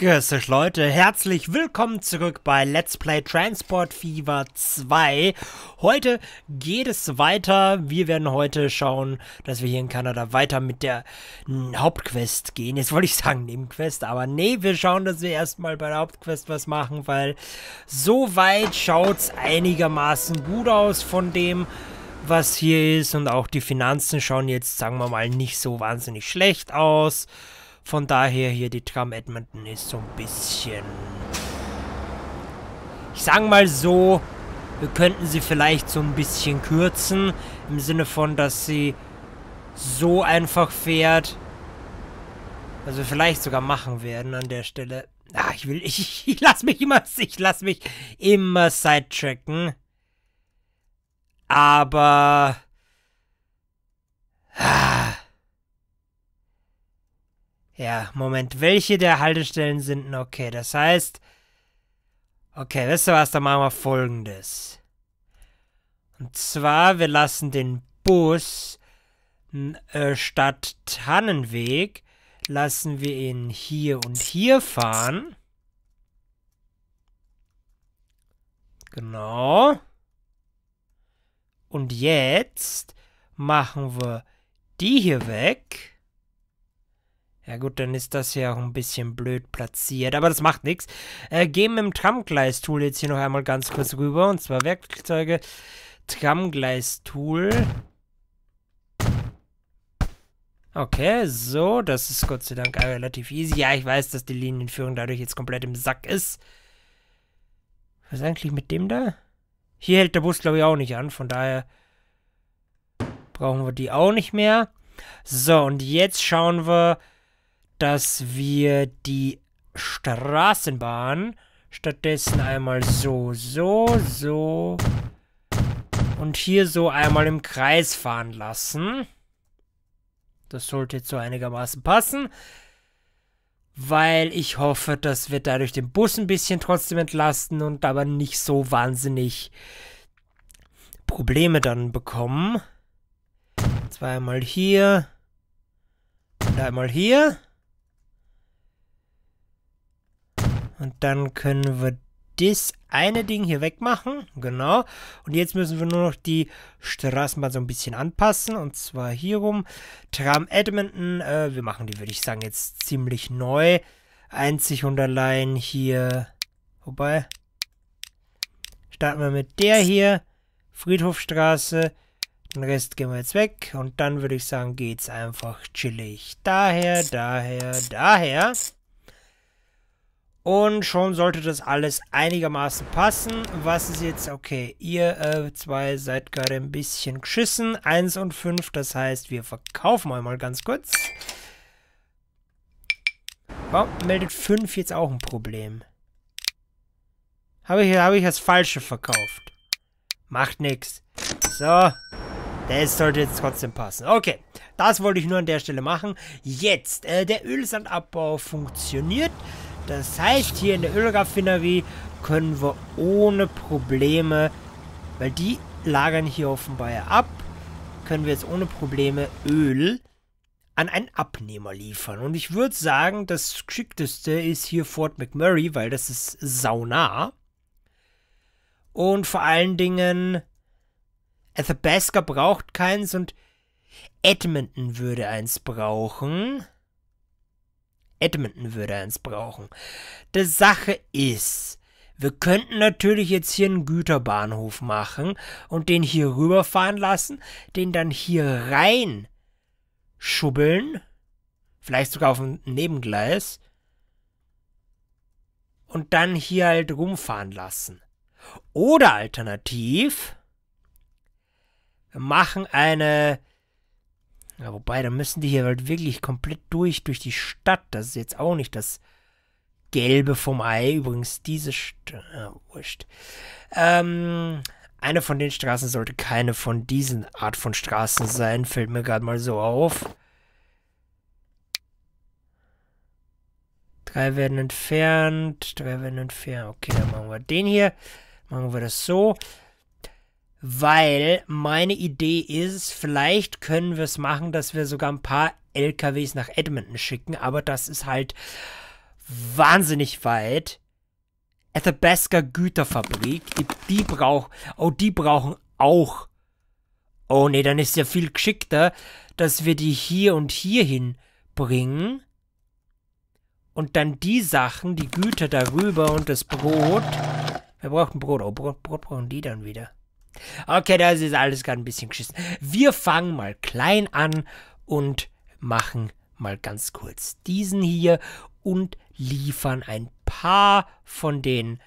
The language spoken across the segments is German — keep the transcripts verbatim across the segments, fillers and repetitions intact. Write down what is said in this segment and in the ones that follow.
Grüß euch Leute, herzlich willkommen zurück bei Let's Play Transport Fever zwei. Heute geht es weiter. Wir werden heute schauen, dass wir hier in Kanada weiter mit der Hauptquest gehen. Jetzt wollte ich sagen Nebenquest, aber nee, wir schauen, dass wir erstmal bei der Hauptquest was machen, weil soweit schaut es einigermaßen gut aus von dem, was hier ist. Und auch die Finanzen schauen jetzt, sagen wir mal, nicht so wahnsinnig schlecht aus. Von daher hier die Tram Edmonton ist so ein bisschen... Ich sage mal so, wir könnten sie vielleicht so ein bisschen kürzen. Im Sinne von, dass sie so einfach fährt. Also vielleicht sogar machen werden an der Stelle. Ach, ich will... Ich, ich lasse mich immer... Ich lasse mich immer sidetracken. Aber... Ja, Moment, welche der Haltestellen sind? Okay, das heißt... Okay, wisst ihr was, dann machen wir Folgendes. Und zwar, wir lassen den Bus äh, statt Tannenweg, lassen wir ihn hier und hier fahren. Genau. Und jetzt machen wir die hier weg. Ja gut, dann ist das ja auch ein bisschen blöd platziert, aber das macht nichts. Äh, gehen mit dem Tramgleistool jetzt hier noch einmal ganz kurz rüber, und zwar Werkzeuge, Tramgleistool. Okay, so, das ist Gott sei Dank relativ easy. Ja, ich weiß, dass die Linienführung dadurch jetzt komplett im Sack ist. Was ist eigentlich mit dem da? Hier hält der Bus, glaube ich, auch nicht an, von daher brauchen wir die auch nicht mehr. So, und jetzt schauen wir... dass wir die Straßenbahn stattdessen einmal so, so, so und hier so einmal im Kreis fahren lassen. Das sollte jetzt so einigermaßen passen, weil ich hoffe, dass wir dadurch den Bus ein bisschen trotzdem entlasten und aber nicht so wahnsinnig Probleme dann bekommen. Zweimal hier und einmal hier. Und dann können wir das eine Ding hier wegmachen. Genau. Und jetzt müssen wir nur noch die Straßenbahn so ein bisschen anpassen. Und zwar hier rum. Tram Edmonton. Äh, wir machen die, würde ich sagen, jetzt ziemlich neu. Einzig und allein hier. Wobei. Starten wir mit der hier. Friedhofstraße. Den Rest gehen wir jetzt weg. Und dann würde ich sagen, geht's einfach chillig. Daher, daher, daher. Und schon sollte das alles einigermaßen passen. Was ist jetzt? Okay, ihr äh, zwei seid gerade ein bisschen geschissen. eins und fünf, das heißt, wir verkaufen einmal ganz kurz. Warum meldet fünf jetzt auch ein Problem? Habe ich, hab ich das Falsche verkauft? Macht nichts. So, das sollte jetzt trotzdem passen. Okay, das wollte ich nur an der Stelle machen. Jetzt, äh, der Ölsandabbau funktioniert. Das heißt, hier in der Ölraffinerie können wir ohne Probleme, weil die lagern hier offenbar ja ab, können wir jetzt ohne Probleme Öl an einen Abnehmer liefern. Und ich würde sagen, das Geschickteste ist hier Fort McMurray, weil das ist saunah. Und vor allen Dingen, Athabasca braucht keins und Edmonton würde eins brauchen. Edmonton würde eins brauchen. Die Sache ist, wir könnten natürlich jetzt hier einen Güterbahnhof machen und den hier rüberfahren lassen, den dann hier rein schubbeln, vielleicht sogar auf dem Nebengleis und dann hier halt rumfahren lassen. Oder alternativ, wir machen eine... Ja, wobei, da müssen die hier halt wirklich komplett durch, durch die Stadt. Das ist jetzt auch nicht das Gelbe vom Ei. Übrigens, diese... St ah, wurscht. Ähm, eine von den Straßen sollte keine von diesen Art von Straßen sein. Fällt mir gerade mal so auf. Drei werden entfernt. Drei werden entfernt. Okay, dann machen wir den hier. Machen wir das so. Weil meine Idee ist, vielleicht können wir es machen, dass wir sogar ein paar L K Ws nach Edmonton schicken, aber das ist halt wahnsinnig weit. Athabasca Güterfabrik. Die, die brauchen... Oh, die brauchen auch... Oh, nee, dann ist ja viel geschickter, dass wir die hier und hier hinbringen. Und dann die Sachen, die Güter darüber und das Brot. Wir brauchen Brot. Oh, Brot, Brot brauchen die dann wieder. Okay, das ist alles gerade ein bisschen geschissen. Wir fangen mal klein an und machen mal ganz kurz diesen hier und liefern ein paar von den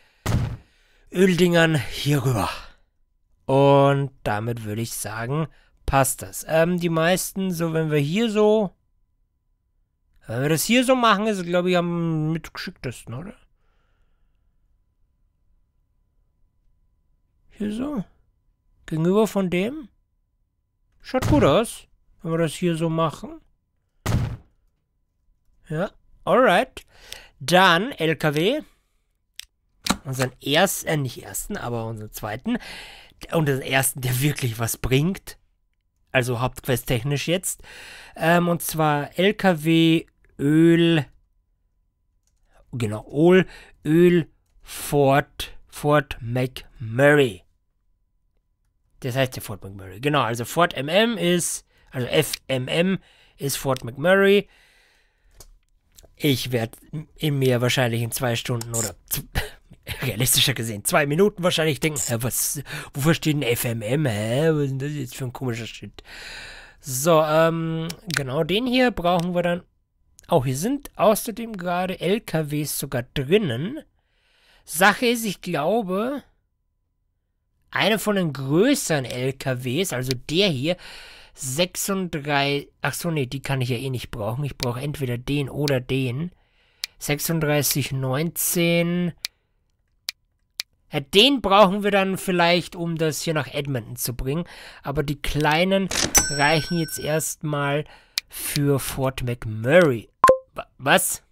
Öldingern hier rüber. Und damit würde ich sagen, passt das. Ähm, die meisten, so wenn wir hier so... Wenn wir das hier so machen, ist, glaube ich, am mitgeschicktesten, oder? Hier so. Gegenüber von dem. Schaut gut aus, wenn wir das hier so machen. Ja, alright. Dann L K W. Unseren ersten, äh, nicht ersten, aber unseren zweiten. Und den ersten, der wirklich was bringt. Also hauptquesttechnisch jetzt. Ähm, und zwar L K W, Öl, genau, Öl, Öl, Fort, Fort McMurray. Das heißt ja Fort McMurray, genau, also Fort M M ist, also F M M ist Fort McMurray. Ich werde in mir wahrscheinlich in zwei Stunden oder realistischer gesehen, zwei Minuten wahrscheinlich denken, hä, was, wofür steht ein F M M, hä, was ist das jetzt für ein komischer Shit? So, ähm, genau den hier brauchen wir dann. Auch hier sind außerdem gerade L K Ws sogar drinnen. Sache ist, ich glaube, einer von den größeren L K Ws, also der hier, sechsunddreißig, ach so, nee, die kann ich ja eh nicht brauchen. Ich brauche entweder den oder den. sechsunddreißig, neunzehn... Ja, den brauchen wir dann vielleicht, um das hier nach Edmonton zu bringen. Aber die kleinen reichen jetzt erstmal für Fort McMurray. Was?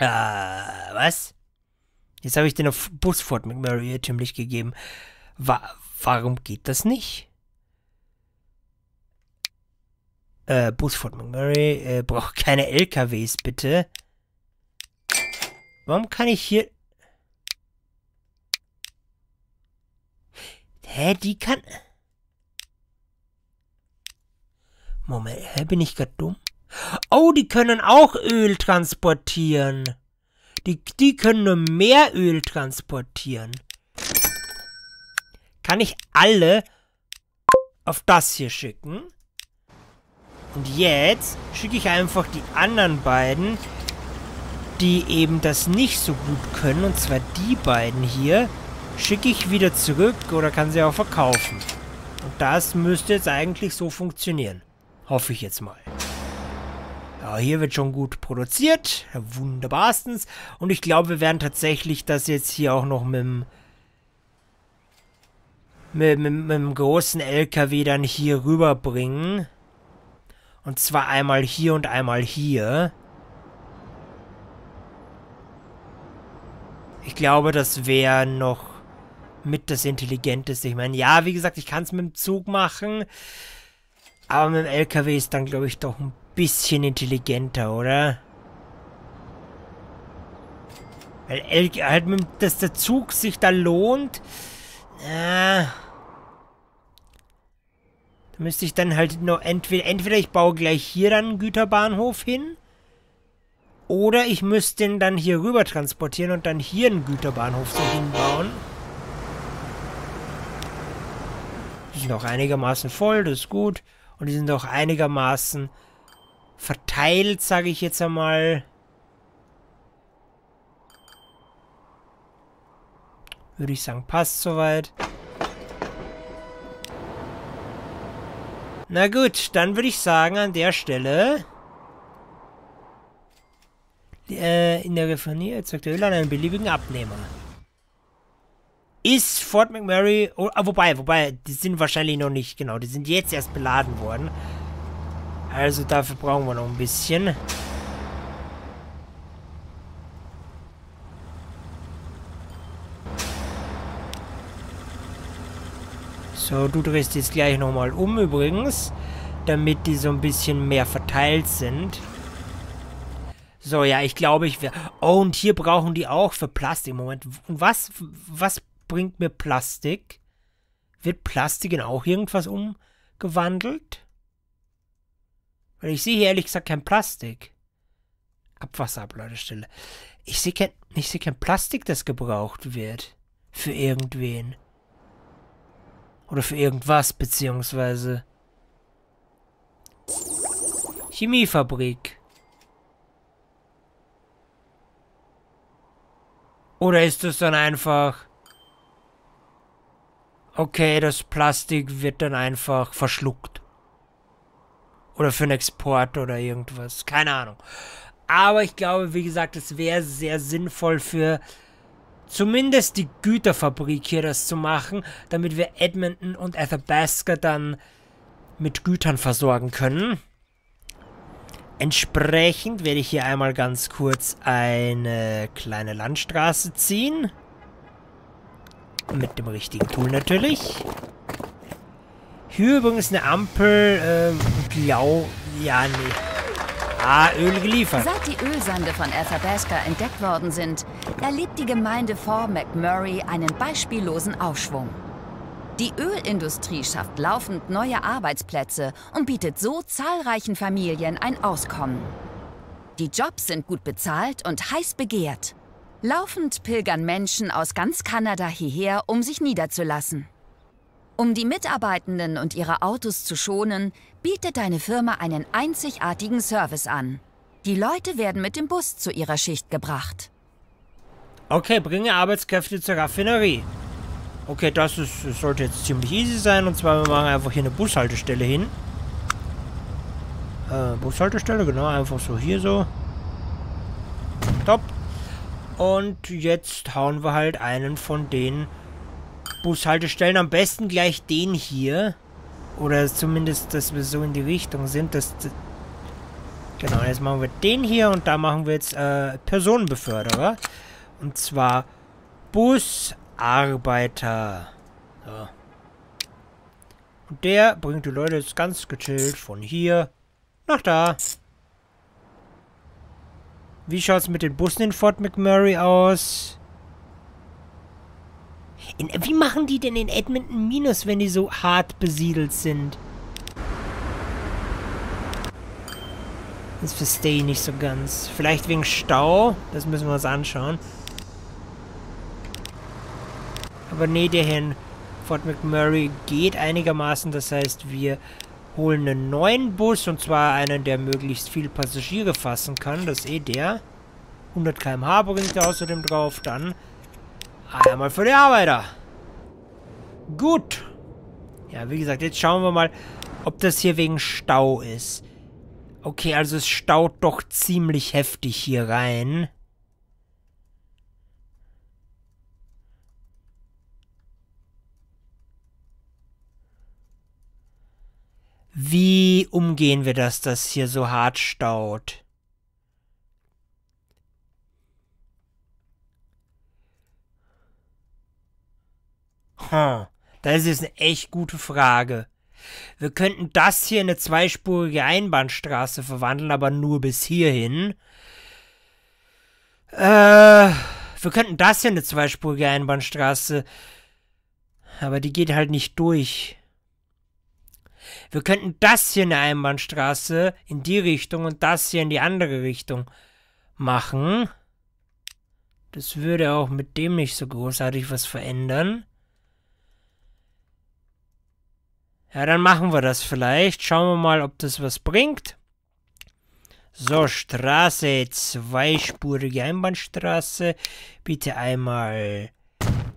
Äh, was? Jetzt habe ich den auf Bus Fort McMurray irrtümlich gegeben. Wa- warum geht das nicht? Äh, Bus Fort McMurray äh, braucht keine L K Ws, bitte. Warum kann ich hier... Hä, die kann... Moment, hä, bin ich gerade dumm? Oh, die können auch Öl transportieren. Die, die können nur mehr Öl transportieren. Kann ich alle auf das hier schicken? Und jetzt schicke ich einfach die anderen beiden... die eben das nicht so gut können, und zwar die beiden hier, schicke ich wieder zurück oder kann sie auch verkaufen. Und das müsste jetzt eigentlich so funktionieren. Hoffe ich jetzt mal. Ja, hier wird schon gut produziert. Wunderbarstens. Und ich glaube, wir werden tatsächlich das jetzt hier auch noch mit dem mit, mit, mit dem großen L K W dann hier rüberbringen. Und zwar einmal hier und einmal hier. Ich glaube, das wäre noch mit das Intelligenteste. Ich meine, ja, wie gesagt, ich kann es mit dem Zug machen. Aber mit dem L K W ist dann, glaube ich, doch ein bisschen intelligenter, oder? Weil L halt mit, dass der Zug sich da lohnt. Äh, da müsste ich dann halt noch entweder... Entweder ich baue gleich hier dann einen Güterbahnhof hin. Oder ich müsste den dann hier rüber transportieren und dann hier einen Güterbahnhof so hinbauen. Die sind auch einigermaßen voll, das ist gut. Und die sind auch einigermaßen verteilt, sage ich jetzt einmal. Würde ich sagen, passt soweit. Na gut, dann würde ich sagen, an der Stelle... in der Refinerie erzeugt der Öl an einen beliebigen Abnehmer. Ist Fort McMurray... Oh, wobei, wobei, die sind wahrscheinlich noch nicht, genau, die sind jetzt erst beladen worden. Also dafür brauchen wir noch ein bisschen. So, du drehst jetzt gleich nochmal um übrigens. damit die so ein bisschen mehr verteilt sind. So, ja, ich glaube, ich werde... Oh, und hier brauchen die auch für Plastik. Moment, und was, was bringt mir Plastik? Wird Plastik in auch irgendwas umgewandelt? Weil ich sehe hier ehrlich gesagt kein Plastik. Abwasserabladestelle. Ich sehe kein, ich sehe kein Plastik, das gebraucht wird. Für irgendwen. Oder für irgendwas, beziehungsweise... Chemiefabrik. Oder ist es dann einfach... Okay, das Plastik wird dann einfach verschluckt. Oder für einen Export oder irgendwas. Keine Ahnung. Aber ich glaube, wie gesagt, es wäre sehr sinnvoll für... zumindest die Güterfabrik hier das zu machen, damit wir Edmonton und Athabasca dann mit Gütern versorgen können. Entsprechend werde ich hier einmal ganz kurz eine kleine Landstraße ziehen. Mit dem richtigen Tool natürlich. Hier übrigens eine Ampel, ähm, blau, ja, nee. Ah, Öl geliefert. Seit die Ölsande von Athabasca entdeckt worden sind, erlebt die Gemeinde Fort McMurray einen beispiellosen Aufschwung. Die Ölindustrie schafft laufend neue Arbeitsplätze und bietet so zahlreichen Familien ein Auskommen. Die Jobs sind gut bezahlt und heiß begehrt. Laufend pilgern Menschen aus ganz Kanada hierher, um sich niederzulassen. Um die Mitarbeitenden und ihre Autos zu schonen, bietet deine Firma einen einzigartigen Service an. Die Leute werden mit dem Bus zu ihrer Schicht gebracht. Okay, bringe Arbeitskräfte zur Raffinerie. Okay, das ist, das sollte jetzt ziemlich easy sein. Und zwar, wir machen einfach hier eine Bushaltestelle hin. Äh, Bushaltestelle, genau, einfach so hier so. Top. Und jetzt hauen wir halt einen von den Bushaltestellen, am besten gleich den hier. Oder zumindest, dass wir so in die Richtung sind. Dass, dass genau, jetzt machen wir den hier und da machen wir jetzt äh, Personenbeförderer. Und zwar Busarbeiter. So. Und der bringt die Leute jetzt ganz gechillt von hier nach da. Wie schaut es mit den Bussen in Fort McMurray aus? In, wie machen die denn in Edmonton Minus, wenn die so hart besiedelt sind? Das verstehe ich nicht so ganz. Vielleicht wegen Stau? Das müssen wir uns anschauen. Aber nee, der hier in Fort McMurray geht einigermaßen. Das heißt, wir holen einen neuen Bus. Und zwar einen, der möglichst viele Passagiere fassen kann. Das ist eh der. hundert Kilometer pro Stunde bringt er außerdem drauf. Dann... einmal für die Arbeiter. Gut. Ja, wie gesagt, jetzt schauen wir mal, ob das hier wegen Stau ist. Okay, also es staut doch ziemlich heftig hier rein. Wie umgehen wir das, dass das hier so hart staut? Hm, das ist eine echt gute Frage. Wir könnten das hier in eine zweispurige Einbahnstraße verwandeln, aber nur bis hierhin. Äh, wir könnten das hier in eine zweispurige Einbahnstraße, aber die geht halt nicht durch. Wir könnten das hier in eine Einbahnstraße in die Richtung und das hier in die andere Richtung machen. Das würde auch mit dem nicht so großartig was verändern. Ja, dann machen wir das vielleicht. Schauen wir mal, ob das was bringt. So, Straße, zweispurige Einbahnstraße. Bitte einmal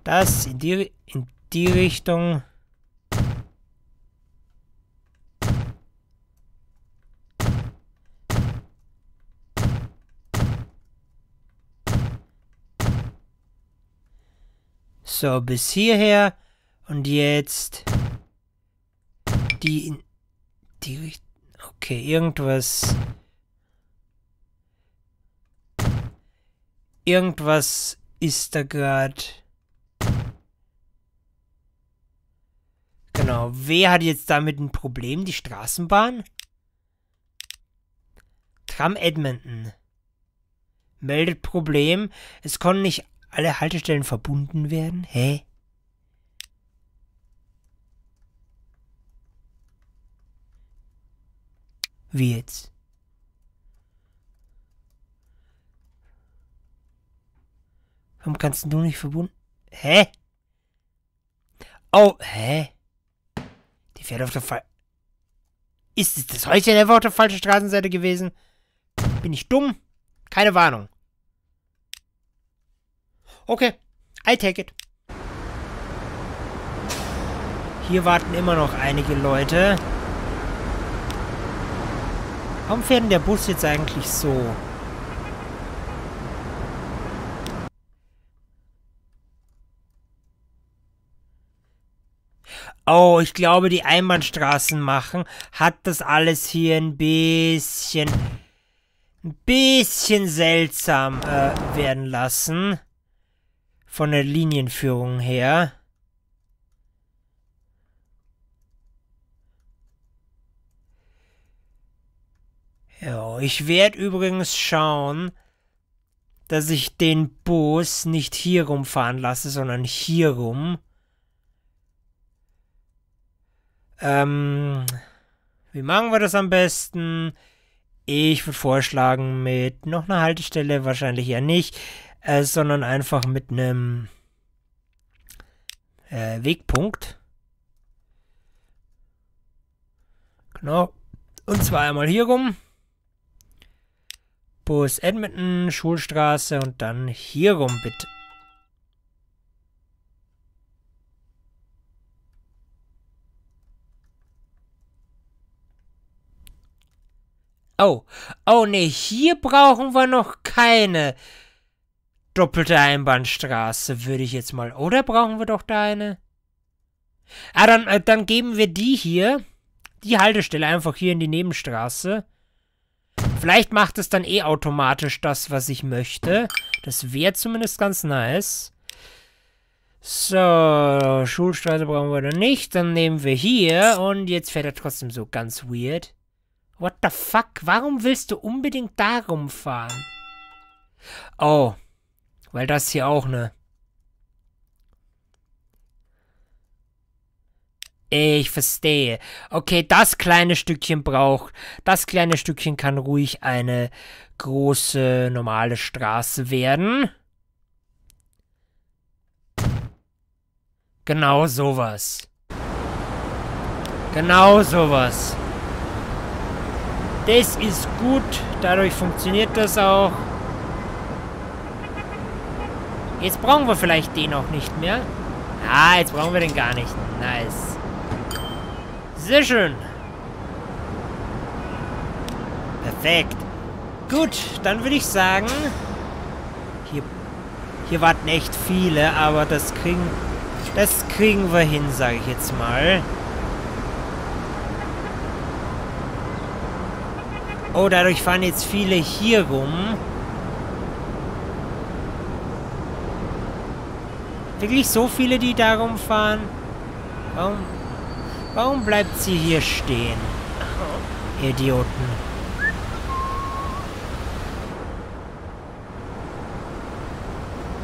das in die, in die Richtung. So, bis hierher. Und jetzt... die in die Richtung. Okay, irgendwas. Irgendwas ist da gerade. Genau, Genau, wer hat jetzt damit ein Problem? Die Straßenbahn? Tram Edmonton meldet Problem. Es konnten nicht alle Haltestellen verbunden werden. Hä? Wie jetzt? Warum kannst du nicht verbunden? Hä? Oh, hä? Die fährt auf der Fall. Ist es das Häuschen einfach auf der falschen Straßenseite gewesen? Bin ich dumm? Keine Warnung. Okay, I take it. Hier warten immer noch einige Leute. Warum fährt denn der Bus jetzt eigentlich so? Oh, ich glaube, die Einbahnstraßen machen, hat das alles hier ein bisschen, ein bisschen seltsam äh, werden lassen. Von der Linienführung her. Ja, ich werde übrigens schauen, dass ich den Bus nicht hier rumfahren lasse, sondern hier rum. Ähm, wie machen wir das am besten? Ich würde vorschlagen, mit noch einer Haltestelle, wahrscheinlich eher nicht, äh, sondern einfach mit einem äh, Wegpunkt. Genau. Und zwar einmal hier rum. Bus Edmonton, Schulstraße und dann hier rum, bitte. Oh, oh ne, hier brauchen wir noch keine doppelte Einbahnstraße, würde ich jetzt mal... Oder brauchen wir doch da eine? Ah, dann, äh, dann geben wir die hier, die Haltestelle einfach hier in die Nebenstraße. Vielleicht macht es dann eh automatisch das, was ich möchte. Das wäre zumindest ganz nice. So, Schulstraße brauchen wir dann nicht. Dann nehmen wir hier und jetzt fährt er trotzdem so ganz weird. What the fuck? Warum willst du unbedingt da rumfahren? Oh, weil das hier auch ne... Ich verstehe. Okay, das kleine Stückchen braucht... Das kleine Stückchen kann ruhig eine große, normale Straße werden. Genau sowas. Genau sowas. Das ist gut. Dadurch funktioniert das auch. Jetzt brauchen wir vielleicht den auch nicht mehr. Ah, jetzt brauchen wir den gar nicht. Nice. Sehr schön. Perfekt. Gut, dann würde ich sagen... Hier, hier warten echt viele, aber das kriegen... Das kriegen wir hin, sage ich jetzt mal. Oh, dadurch fahren jetzt viele hier rum. Wirklich so viele, die da rumfahren? Warum... Warum bleibt sie hier stehen? Oh, Idioten.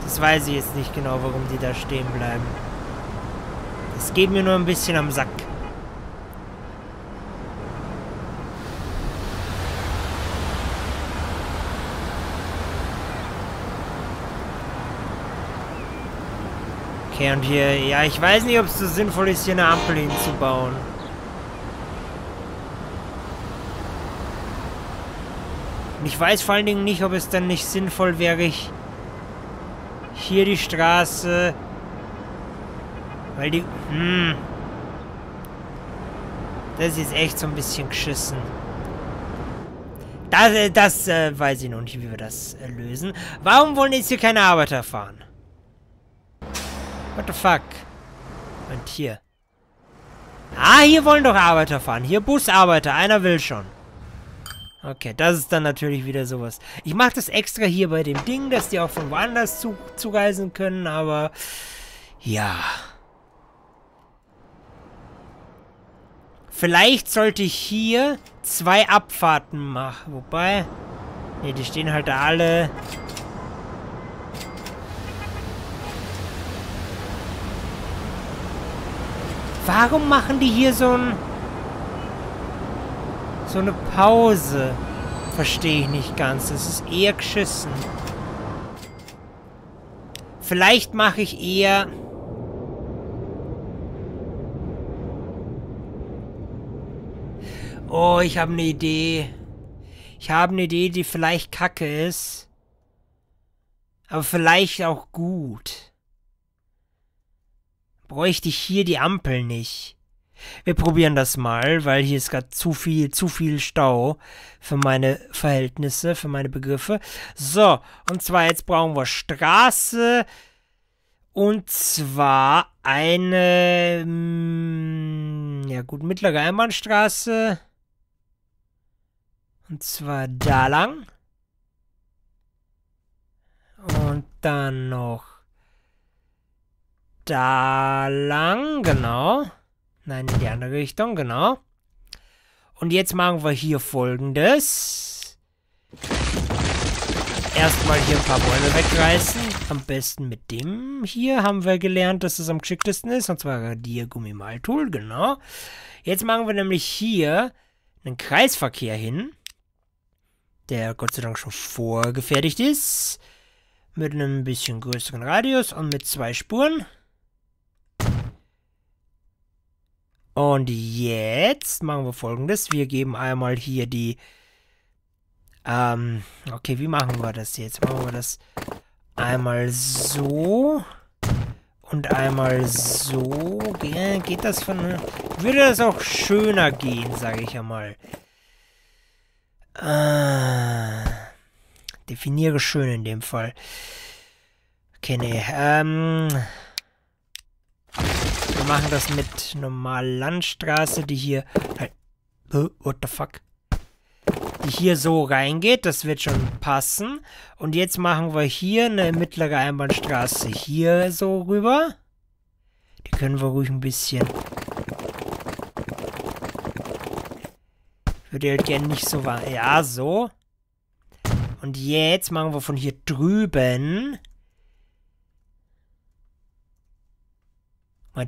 Das weiß ich jetzt nicht genau, warum die da stehen bleiben. Das geht mir nur ein bisschen am Sack. Okay, und hier, ja, ich weiß nicht, ob es so sinnvoll ist, hier eine Ampel hinzubauen. Und ich weiß vor allen Dingen nicht, ob es dann nicht sinnvoll wäre, ich hier die Straße, weil die, hm, das ist jetzt echt so ein bisschen geschissen. Das, äh, das äh, weiß ich noch nicht, wie wir das äh, lösen. Warum wollen jetzt hier keine Arbeiter fahren? What the fuck? Und hier. Ah, hier wollen doch Arbeiter fahren. Hier Busarbeiter. Einer will schon. Okay, das ist dann natürlich wieder sowas. Ich mache das extra hier bei dem Ding, dass die auch von woanders zu, zureisen können, aber... Ja. Vielleicht sollte ich hier zwei Abfahrten machen. Wobei... Ne, die stehen halt da alle... Warum machen die hier so ein... so eine Pause? Verstehe ich nicht ganz. Das ist eher geschissen. Vielleicht mache ich eher... Oh, ich habe eine Idee. Ich habe eine Idee, die vielleicht kacke ist. Aber vielleicht auch gut. Bräuchte ich hier die Ampel nicht. Wir probieren das mal, weil hier ist gerade zu viel, zu viel Stau für meine Verhältnisse, für meine Begriffe. So, und zwar jetzt brauchen wir Straße. Und zwar eine, mh, ja gut, mittlere Einbahnstraße. Und zwar da lang. Und dann noch da lang, genau. Nein, in die andere Richtung, genau. Und jetzt machen wir hier Folgendes. Erstmal hier ein paar Bäume wegreißen. Am besten mit dem hier haben wir gelernt, dass es am geschicktesten ist. Und zwar Radiergummimaltool, genau. Jetzt machen wir nämlich hier einen Kreisverkehr hin. Der Gott sei Dank schon vorgefertigt ist. Mit einem bisschen größeren Radius und mit zwei Spuren. Und jetzt machen wir Folgendes. Wir geben einmal hier die... Ähm, okay, wie machen wir das jetzt? Machen wir das einmal so und einmal so. Ge- geht das von... Würde das auch schöner gehen, sage ich einmal. Äh, definiere schön in dem Fall. Okay, nee. Ähm... Wir machen das mit normaler Landstraße, die hier... Oh, what the fuck? Die hier so reingeht, das wird schon passen. Und jetzt machen wir hier eine mittlere Einbahnstraße hier so rüber. Die können wir ruhig ein bisschen... Ich würde halt gerne nicht so... Ja, so. Und jetzt machen wir von hier drüben...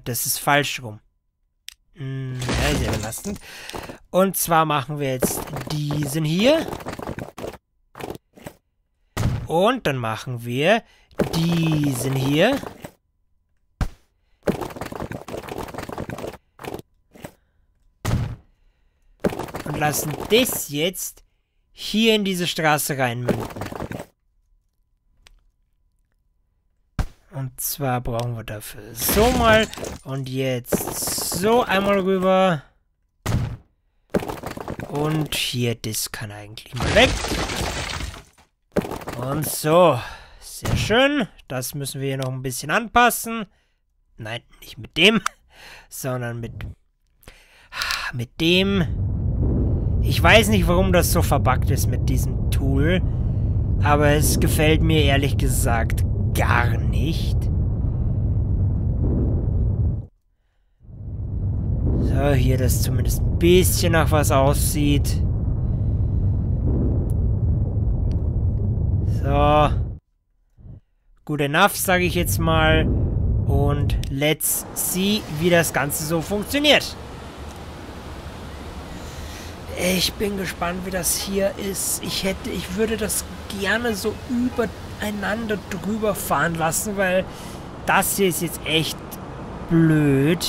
Das ist falsch rum. Hm, ja, sehr belastend. Und zwar machen wir jetzt diesen hier. Und dann machen wir diesen hier. Und lassen das jetzt hier in diese Straße reinmünden. Und zwar brauchen wir dafür so mal und jetzt so einmal rüber. Und hier, das kann eigentlich mal weg. Und so, sehr schön. Das müssen wir hier noch ein bisschen anpassen. Nein, nicht mit dem, sondern mit, mit dem. Ich weiß nicht, warum das so verbuggt ist mit diesem Tool. Aber es gefällt mir ehrlich gesagt gar nicht. So, hier, dass zumindest ein bisschen nach was aussieht. So. Good enough, sage ich jetzt mal. Und let's see, wie das Ganze so funktioniert. Ich bin gespannt, wie das hier ist. Ich hätte, ich würde das gerne so über einander drüber fahren lassen, weil das hier ist jetzt echt blöd.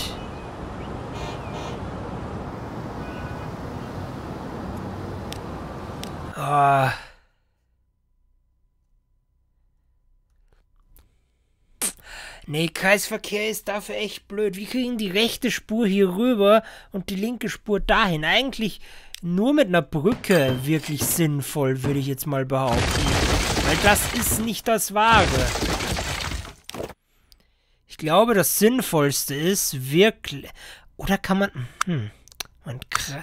Oh. Nee, Kreisverkehr ist dafür echt blöd. Wir kriegen die rechte Spur hier rüber und die linke Spur dahin. Eigentlich nur mit einer Brücke wirklich sinnvoll, würde ich jetzt mal behaupten. Weil das ist nicht das Wahre. Ich glaube, das Sinnvollste ist wirklich... Oder kann man... Hm. Man Kre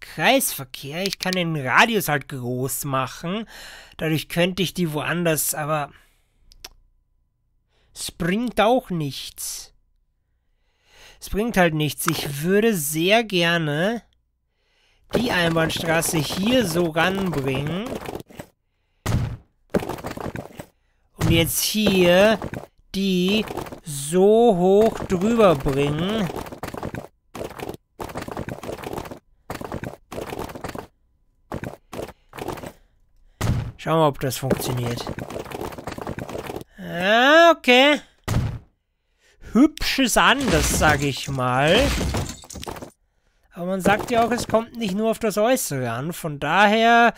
Kreisverkehr. Ich kann den Radius halt groß machen. Dadurch könnte ich die woanders... Aber... Es bringt auch nichts. Es bringt halt nichts. Ich würde sehr gerne die Einbahnstraße hier so ranbringen. Und jetzt hier die so hoch drüber bringen. Schauen wir mal, ob das funktioniert. Ah, okay. Hübsches Anders, sage ich mal. Aber man sagt ja auch, es kommt nicht nur auf das Äußere an. Von daher,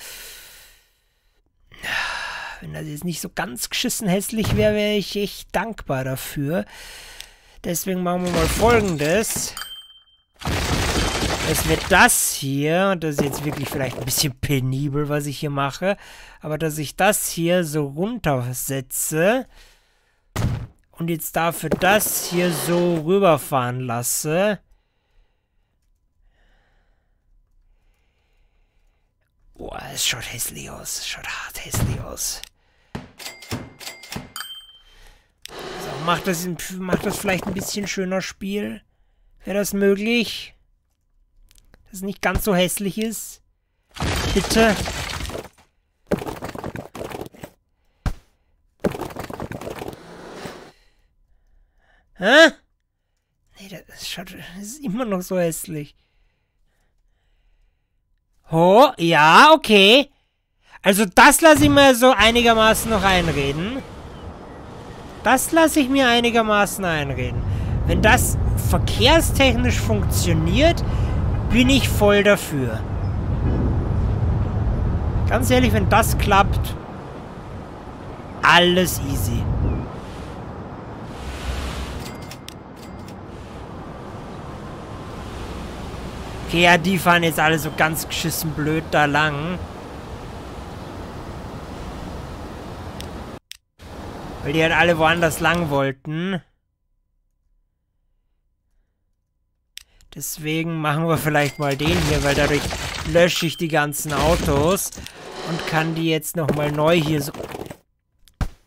wenn das jetzt nicht so ganz geschissen hässlich wäre, wäre ich echt dankbar dafür. Deswegen machen wir mal Folgendes. Es wird das hier, und das ist jetzt wirklich vielleicht ein bisschen penibel, was ich hier mache, aber dass ich das hier so runtersetze und jetzt dafür das hier so rüberfahren lasse. Boah, es schaut hässlich aus. Es schaut hart hässlich aus. So, macht das, mach das vielleicht ein bisschen schöner Spiel. Wäre das möglich? Dass es nicht ganz so hässlich ist? Bitte. Hä? Nee, das, schaut, das ist immer noch so hässlich. Oh, ja, okay. Also das lasse ich mir so einigermaßen noch einreden. Das lasse ich mir einigermaßen einreden. Wenn das verkehrstechnisch funktioniert, bin ich voll dafür. Ganz ehrlich, wenn das klappt, alles easy. Okay, ja, die fahren jetzt alle so ganz geschissen blöd da lang. Weil die halt alle woanders lang wollten. Deswegen machen wir vielleicht mal den hier, weil dadurch lösche ich die ganzen Autos und kann die jetzt nochmal neu hier so... What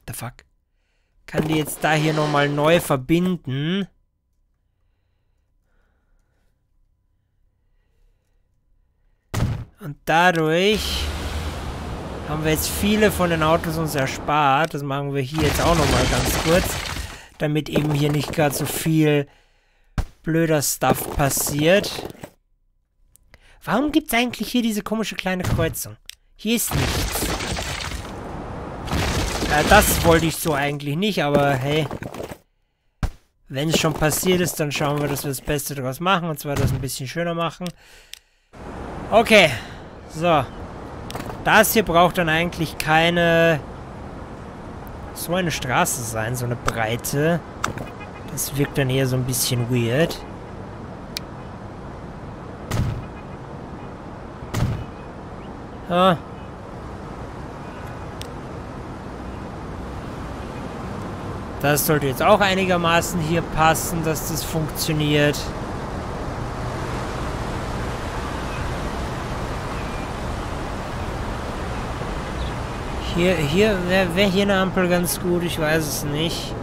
the fuck? Kann die jetzt da hier nochmal neu verbinden. Und dadurch haben wir jetzt viele von den Autos uns erspart. Das machen wir hier jetzt auch nochmal ganz kurz, damit eben hier nicht gerade so viel blöder Stuff passiert. Warum gibt es eigentlich hier diese komische kleine Kreuzung? Hier ist nichts. Ja, das wollte ich so eigentlich nicht, aber hey. Wenn es schon passiert ist, dann schauen wir, dass wir das Beste draus machen. Und zwar das ein bisschen schöner machen. Okay, so. Das hier braucht dann eigentlich keine... so eine Straße sein, so eine Breite. Das wirkt dann eher so ein bisschen weird. Ah. Das sollte jetzt auch einigermaßen hier passen, dass das funktioniert. Hier, hier, wäre wär hier eine Ampel ganz gut, ich weiß es nicht.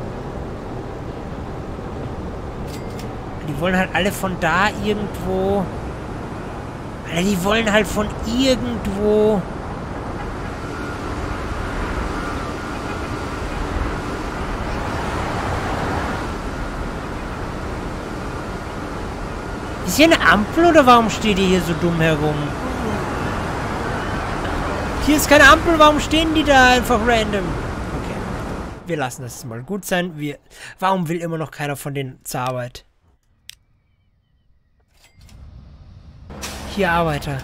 Die wollen halt alle von da irgendwo... Alter, die wollen halt von irgendwo... Ist hier eine Ampel oder warum steht die hier so dumm herum? Hier ist keine Ampel, warum stehen die da einfach random? Okay, wir lassen das mal gut sein. Wir, warum will immer noch keiner von denen zur Arbeit? Hier Arbeiter.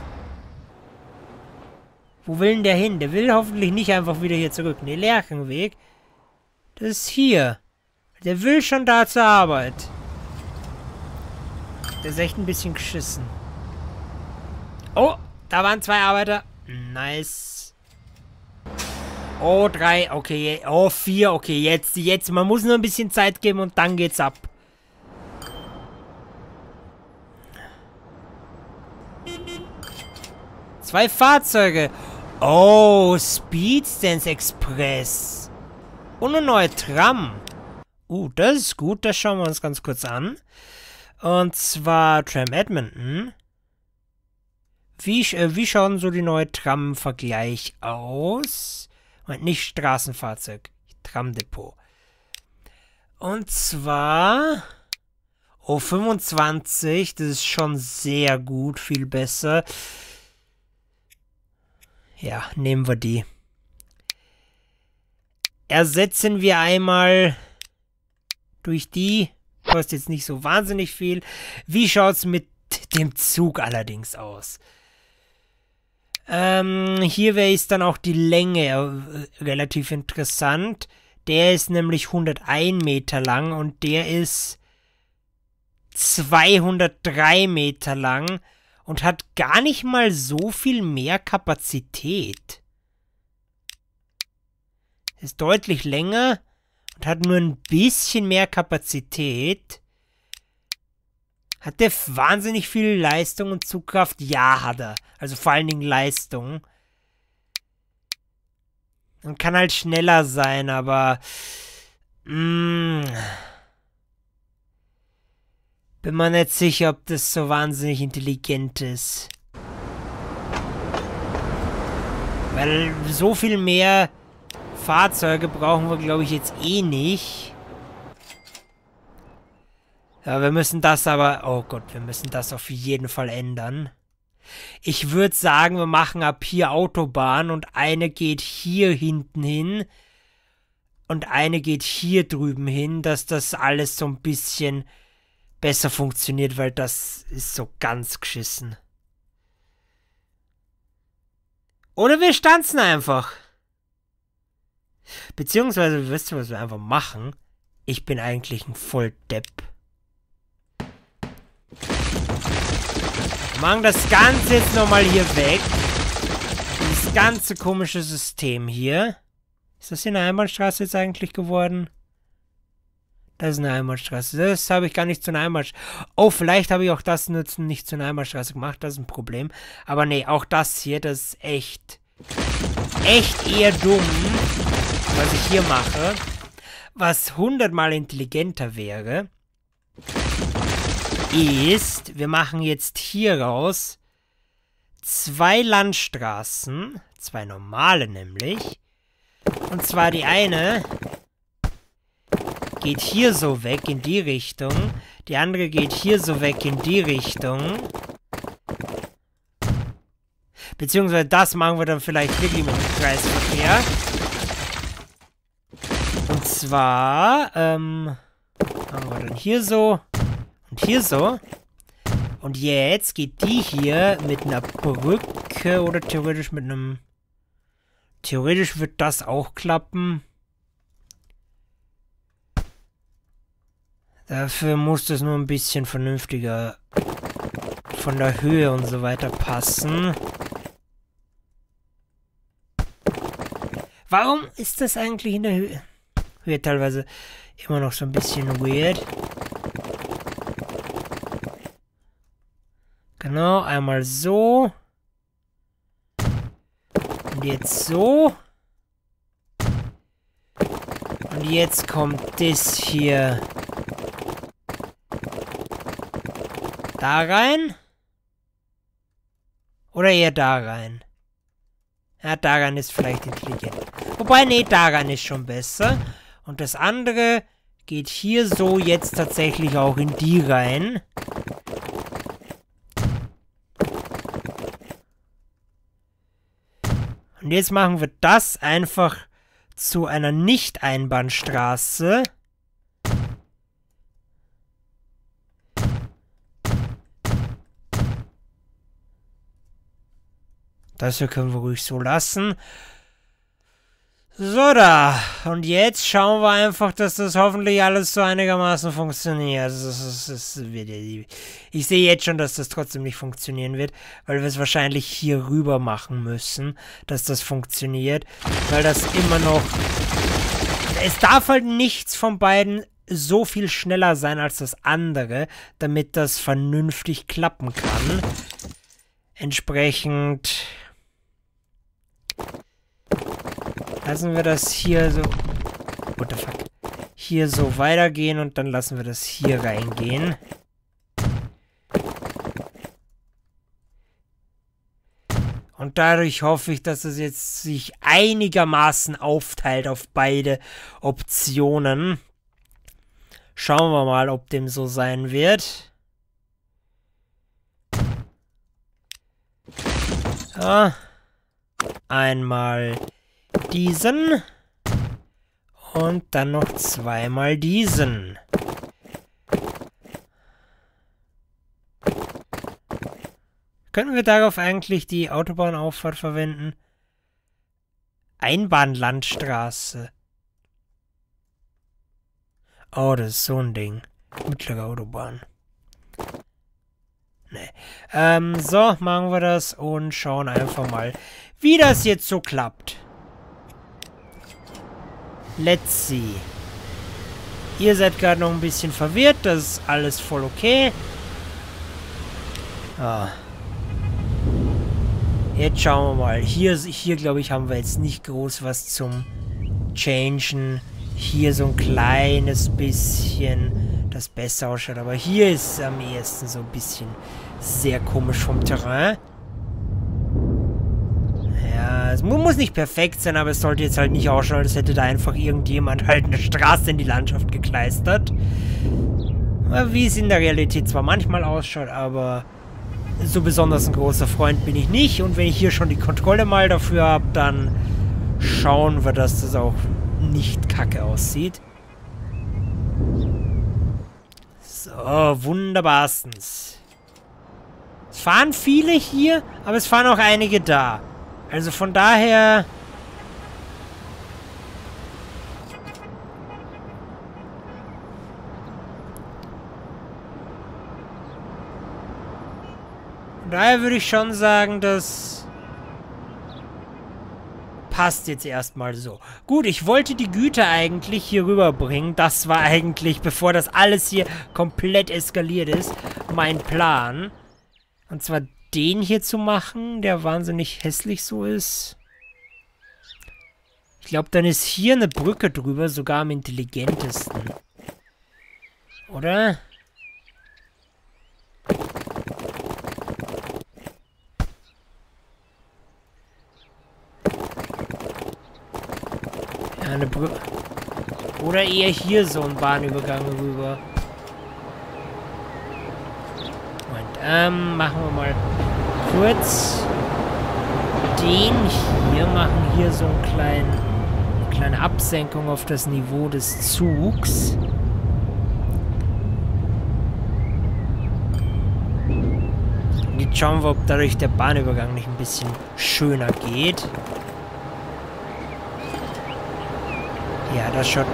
Wo will denn der hin? Der will hoffentlich nicht einfach wieder hier zurück. Ne, Lerchenweg. Das ist hier. Der will schon da zur Arbeit. Der ist echt ein bisschen geschissen. Oh, da waren zwei Arbeiter. Nice. Oh, drei. Okay. Oh, vier. Okay, jetzt. Jetzt. Man muss nur ein bisschen Zeit geben und dann geht's ab. Zwei Fahrzeuge. Oh, Speedstance Express. Und eine neue Tram. Uh, das ist gut. Das schauen wir uns ganz kurz an. Und zwar Tram Edmonton. Wie, äh, wie schauen so die neue Tram-Vergleich aus? Und nicht Straßenfahrzeug. Tramdepot. Und zwar... Oh, fünfundzwanzig. Das ist schon sehr gut. Viel besser. Ja, nehmen wir die. Ersetzen wir einmal durch die. Kostet jetzt nicht so wahnsinnig viel. Wie schaut's mit dem Zug allerdings aus? Ähm, hier wäre es dann auch die Länge äh, relativ interessant. Der ist nämlich hundertein Meter lang und der ist zweihundertdrei Meter lang und hat gar nicht mal so viel mehr Kapazität. Ist deutlich länger und hat nur ein bisschen mehr Kapazität. Hat der wahnsinnig viel Leistung und Zugkraft? Ja, hat er. Also vor allen Dingen Leistung. Und kann halt schneller sein, aber... Mm, bin mir nicht sicher, ob das so wahnsinnig intelligent ist. Weil so viel mehr Fahrzeuge brauchen wir, glaube ich, jetzt eh nicht. Ja, wir müssen das aber... Oh Gott, wir müssen das auf jeden Fall ändern. Ich würde sagen, wir machen ab hier Autobahn und eine geht hier hinten hin und eine geht hier drüben hin, dass das alles so ein bisschen besser funktioniert, weil das ist so ganz geschissen. Oder wir stanzen einfach. Beziehungsweise, wisst ihr, was wir einfach machen? Ich bin eigentlich ein Volldepp. Wir machen das Ganze jetzt nochmal hier weg. Dieses ganze komische System hier. Ist das hier eine Einbahnstraße jetzt eigentlich geworden? Das ist eine Einbahnstraße. Das habe ich gar nicht zu einer Einbahnstraße... Oh, vielleicht habe ich auch das Nutzen nicht zu einer Einbahnstraße gemacht. Das ist ein Problem. Aber nee, auch das hier, das ist echt... Echt eher dumm, was ich hier mache. Was hundertmal intelligenter wäre... ist, wir machen jetzt hier raus zwei Landstraßen, zwei normale nämlich, und zwar die eine geht hier so weg in die Richtung, die andere geht hier so weg in die Richtung, beziehungsweise das machen wir dann vielleicht wirklich mit dem Kreisverkehr, und zwar, ähm, machen wir dann hier so, und hier so. Und jetzt geht die hier mit einer Brücke oder theoretisch mit einem... Theoretisch wird das auch klappen. Dafür muss das nur ein bisschen vernünftiger von der Höhe und so weiter passen. Warum ist das eigentlich in der Höhe? Höhe teilweise immer noch so ein bisschen weird. Genau, einmal so. Und jetzt so. Und jetzt kommt das hier da rein. Oder eher da rein. Ja, da rein ist vielleicht intelligent. Wobei, nee, da rein ist schon besser. Und das andere geht hier so jetzt tatsächlich auch in die rein. Und jetzt machen wir das einfach zu einer Nicht-Einbahnstraße. Das hier können wir ruhig so lassen. So, da. Und jetzt schauen wir einfach, dass das hoffentlich alles so einigermaßen funktioniert. Also, das, das, das wird ja, ich sehe jetzt schon, dass das trotzdem nicht funktionieren wird, weil wir es wahrscheinlich hier rüber machen müssen, dass das funktioniert, weil das immer noch... Es darf halt nichts von beiden so viel schneller sein als das andere, damit das vernünftig klappen kann. Entsprechend... Lassen wir das hier so... What the fuck? Hier so weitergehen und dann lassen wir das hier reingehen. Und dadurch hoffe ich, dass es jetzt sich einigermaßen aufteilt auf beide Optionen. Schauen wir mal, ob dem so sein wird. Ja. Einmal diesen. Und dann noch zweimal diesen. Könnten wir darauf eigentlich die Autobahnauffahrt verwenden? Einbahnlandstraße. Oh, das ist so ein Ding. Mittlere Autobahn. Nee. Ähm, so, machen wir das und schauen einfach mal, wie das jetzt so klappt. Let's see. Ihr seid gerade noch ein bisschen verwirrt. Das ist alles voll okay. Ah. Jetzt schauen wir mal. Hier, hier glaube ich, haben wir jetzt nicht groß was zum Changen. Hier so ein kleines bisschen, das besser ausschaut. Aber hier ist es am ehesten so ein bisschen sehr komisch vom Terrain. Ja, es muss nicht perfekt sein, aber es sollte jetzt halt nicht ausschauen, als hätte da einfach irgendjemand halt eine Straße in die Landschaft gekleistert. Wie es in der Realität zwar manchmal ausschaut, aber... so besonders ein großer Freund bin ich nicht. Und wenn ich hier schon die Kontrolle mal dafür habe, dann schauen wir, dass das auch nicht kacke aussieht. So, wunderbarstens. Es fahren viele hier, aber es fahren auch einige da. Also von daher... Daher würde ich schon sagen, das passt jetzt erstmal so. Gut, ich wollte die Güter eigentlich hier rüberbringen. Das war eigentlich, bevor das alles hier komplett eskaliert ist, mein Plan. Und zwar den hier zu machen, der wahnsinnig hässlich so ist. Ich glaube, dann ist hier eine Brücke drüber, sogar am intelligentesten. Oder? Eine Brücke. Oder eher hier so ein Bahnübergang rüber. Und ähm, machen wir mal kurz den hier, machen hier so einen kleinen, eine kleine Absenkung auf das Niveau des Zugs. Und jetzt schauen wir, ob dadurch der Bahnübergang nicht ein bisschen schöner geht. Ja, das schaut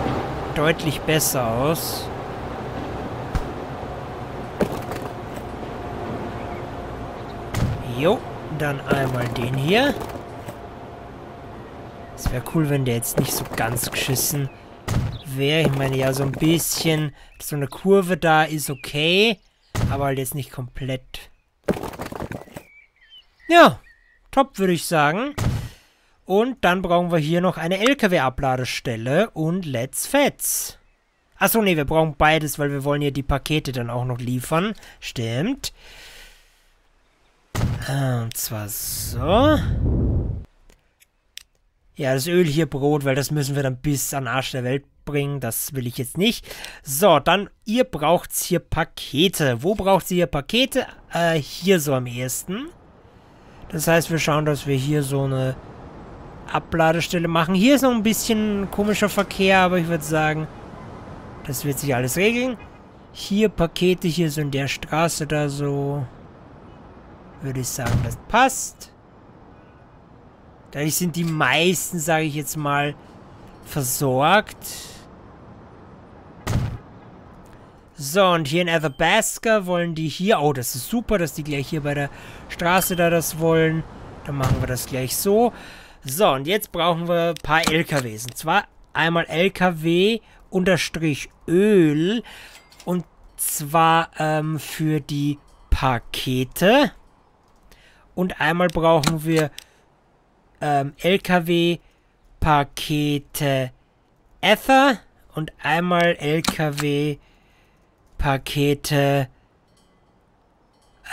deutlich besser aus. Jo, dann einmal den hier. Es wäre cool, wenn der jetzt nicht so ganz geschissen wäre. Ich meine, ja, so ein bisschen, so eine Kurve da ist okay, aber halt jetzt nicht komplett. Ja, top, würde ich sagen. Und dann brauchen wir hier noch eine L K W-Abladestelle und let's fetz. Achso, nee, wir brauchen beides, weil wir wollen ja die Pakete dann auch noch liefern. Stimmt. Und zwar so. Ja, das Öl hier Brot, weil das müssen wir dann bis an den Arsch der Welt bringen. Das will ich jetzt nicht. So, dann, ihr braucht hier Pakete. Wo braucht ihr hier Pakete? Äh, hier so am ehesten. Das heißt, wir schauen, dass wir hier so eine... Abladestelle machen. Hier ist noch ein bisschen komischer Verkehr, aber ich würde sagen, das wird sich alles regeln. Hier Pakete, hier so in der Straße da so. Würde ich sagen, das passt. Dadurch sind die meisten, sage ich jetzt mal, versorgt. So, und hier in Athabasca wollen die hier... Oh, das ist super, dass die gleich hier bei der Straße da das wollen. Dann machen wir das gleich so. So, und jetzt brauchen wir ein paar L K Ws. Und zwar einmal L K W-Öl. Und zwar ähm, für die Pakete. Und einmal brauchen wir ähm, L K W-Pakete Ether. Und einmal L K W-Pakete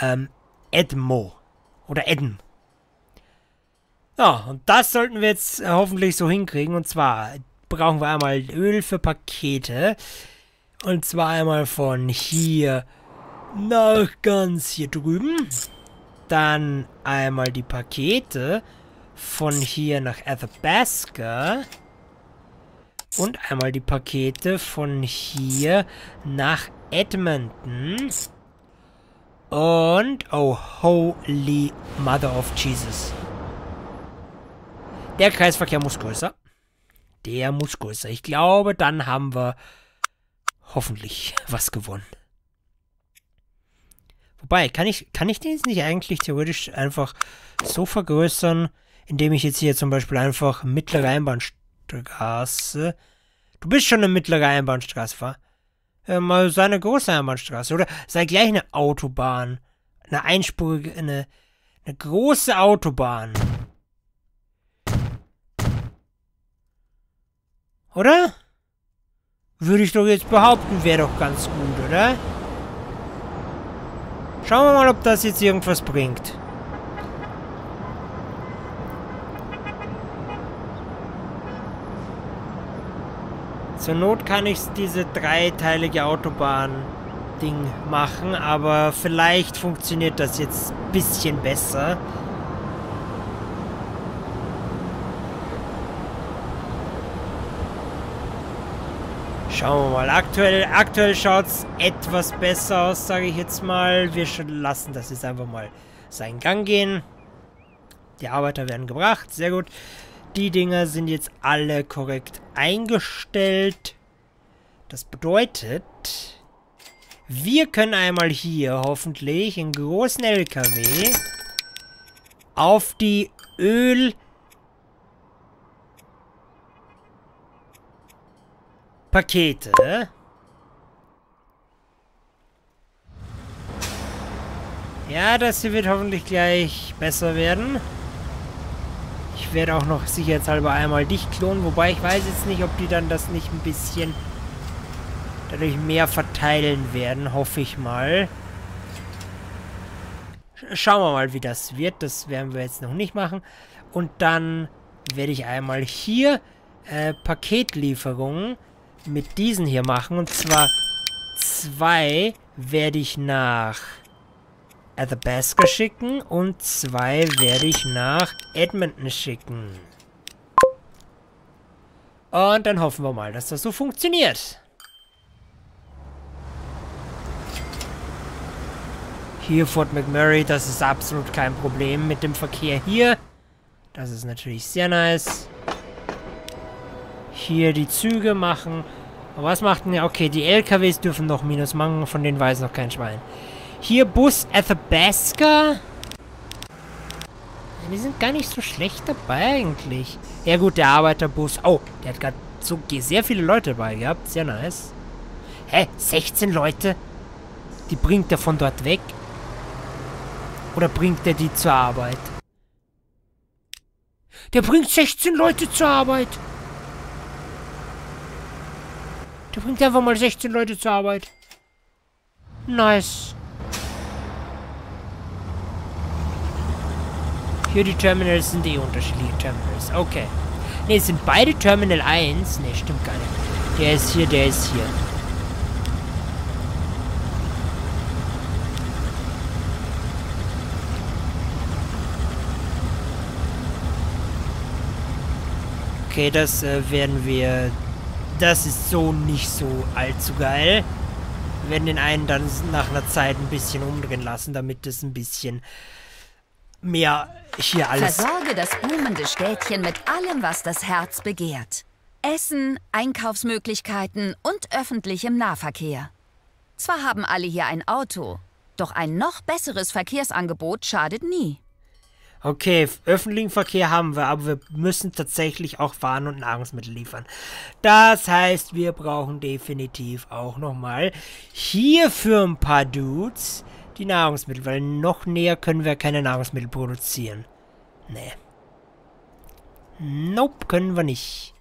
ähm, Edmo. Oder Edm. Ja, und das sollten wir jetzt hoffentlich so hinkriegen. Und zwar brauchen wir einmal Öl für Pakete. Und zwar einmal von hier nach ganz hier drüben. Dann einmal die Pakete von hier nach Athabasca. Und einmal die Pakete von hier nach Edmonton. Und, oh, holy mother of Jesus. Der Kreisverkehr muss größer. Der muss größer. Ich glaube, dann haben wir hoffentlich was gewonnen. Wobei, kann ich, kann ich den jetzt nicht eigentlich theoretisch einfach so vergrößern, indem ich jetzt hier zum Beispiel einfach mittlere Einbahnstraße... Du bist schon eine mittlere Einbahnstraße, wa? Ja, mal so eine große Einbahnstraße. Oder sei gleich eine Autobahn. Eine einspurige, eine, eine große Autobahn. Oder? Würde ich doch jetzt behaupten, wäre doch ganz gut, oder? Schauen wir mal, ob das jetzt irgendwas bringt. Zur Not kann ich diese dreiteilige Autobahn-Ding machen, aber vielleicht funktioniert das jetzt ein bisschen besser. Schauen wir mal. Aktuell, aktuell schaut es etwas besser aus, sage ich jetzt mal. Wir lassen das jetzt einfach mal seinen Gang gehen. Die Arbeiter werden gebracht. Sehr gut. Die Dinger sind jetzt alle korrekt eingestellt. Das bedeutet, wir können einmal hier hoffentlich einen großen L K W auf die Öl... Pakete. Ja, das hier wird hoffentlich gleich besser werden. Ich werde auch noch sicherheitshalber einmal dich klonen, wobei ich weiß jetzt nicht, ob die dann das nicht ein bisschen dadurch mehr verteilen werden, hoffe ich mal. Schauen wir mal, wie das wird. Das werden wir jetzt noch nicht machen. Und dann werde ich einmal hier äh, Paketlieferungen mit diesen hier machen. Und zwar zwei werde ich nach Athabasca schicken und zwei werde ich nach Edmonton schicken. Und dann hoffen wir mal, dass das so funktioniert. Hier Fort McMurray, das ist absolut kein Problem mit dem Verkehr hier. Das ist natürlich sehr nice. Hier die Züge machen. Aber was macht denn... Okay, die L K Ws dürfen noch Minus machen. Von denen weiß noch kein Schwein. Hier Bus Athabasca. Die sind gar nicht so schlecht dabei eigentlich. Ja gut, der Arbeiterbus. Oh, der hat gerade so sehr viele Leute dabei gehabt. Sehr nice. Hä? sechzehn Leute? Die bringt er von dort weg? Oder bringt er die zur Arbeit? Der bringt sechzehn Leute zur Arbeit. Der bringt einfach mal sechzehn Leute zur Arbeit. Nice. Hier die Terminals sind eh unterschiedliche Terminals. Okay. Ne, es sind beide Terminal eins. Ne, stimmt gar nicht. Der ist hier, der ist hier. Okay, das äh, werden wir... Das ist so nicht so allzu geil. Wir werden den einen dann nach einer Zeit ein bisschen umdrehen lassen, damit es ein bisschen mehr hier alles... Versorge das boomende Städtchen mit allem, was das Herz begehrt. Essen, Einkaufsmöglichkeiten und öffentlichem Nahverkehr. Zwar haben alle hier ein Auto, doch ein noch besseres Verkehrsangebot schadet nie. Okay, öffentlichen Verkehr haben wir, aber wir müssen tatsächlich auch Waren und Nahrungsmittel liefern. Das heißt, wir brauchen definitiv auch nochmal hier für ein paar Dudes die Nahrungsmittel, weil noch näher können wir keine Nahrungsmittel produzieren. Nee. Nope, können wir nicht.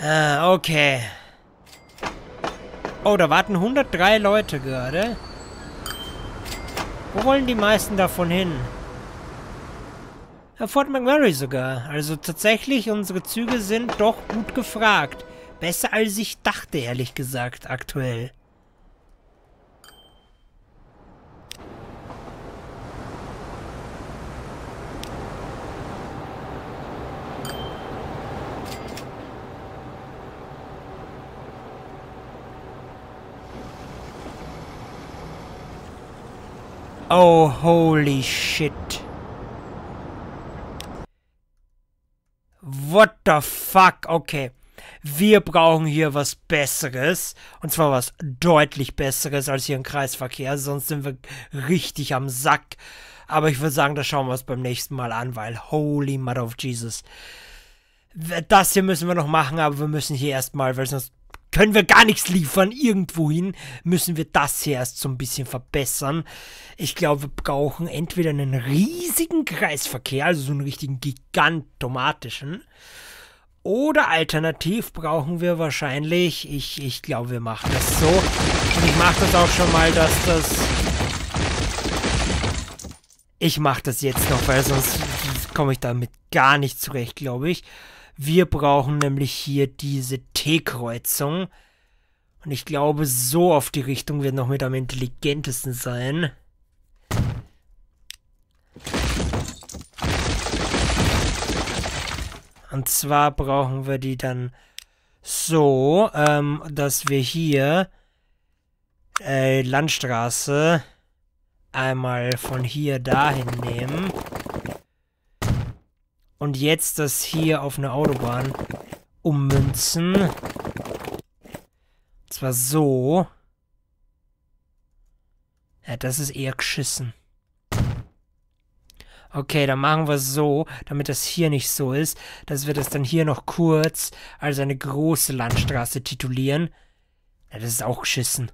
Ah, okay. Oh, da warten hundertdrei Leute gerade. Wo wollen die meisten davon hin? Fort McMurray sogar. Also tatsächlich, unsere Züge sind doch gut gefragt. Besser als ich dachte, ehrlich gesagt, aktuell. Oh, holy shit. What the fuck? Okay. Wir brauchen hier was Besseres. Und zwar was deutlich Besseres als hier im Kreisverkehr. Sonst sind wir richtig am Sack. Aber ich würde sagen, das schauen wir uns beim nächsten Mal an, weil holy mother of Jesus. Das hier müssen wir noch machen, aber wir müssen hier erstmal, weil sonst können wir gar nichts liefern, irgendwohin müssen wir das hier erst so ein bisschen verbessern. Ich glaube, wir brauchen entweder einen riesigen Kreisverkehr, also so einen richtigen gigantomatischen, oder alternativ brauchen wir wahrscheinlich, ich, ich glaube, wir machen das so, und ich mache das auch schon mal, dass das... Ich mache das jetzt noch, weil sonst komme ich damit gar nicht zurecht, glaube ich. Wir brauchen nämlich hier diese T-Kreuzung. Und ich glaube, so auf die Richtung wird noch mit am intelligentesten sein. Und zwar brauchen wir die dann so, ähm, dass wir hier äh, Landstraße einmal von hier dahin nehmen. Und jetzt das hier auf eine Autobahn ummünzen. Und zwar so. Ja, das ist eher geschissen. Okay, dann machen wir es so, damit das hier nicht so ist, dass wir das dann hier noch kurz als eine große Landstraße titulieren. Ja, das ist auch geschissen.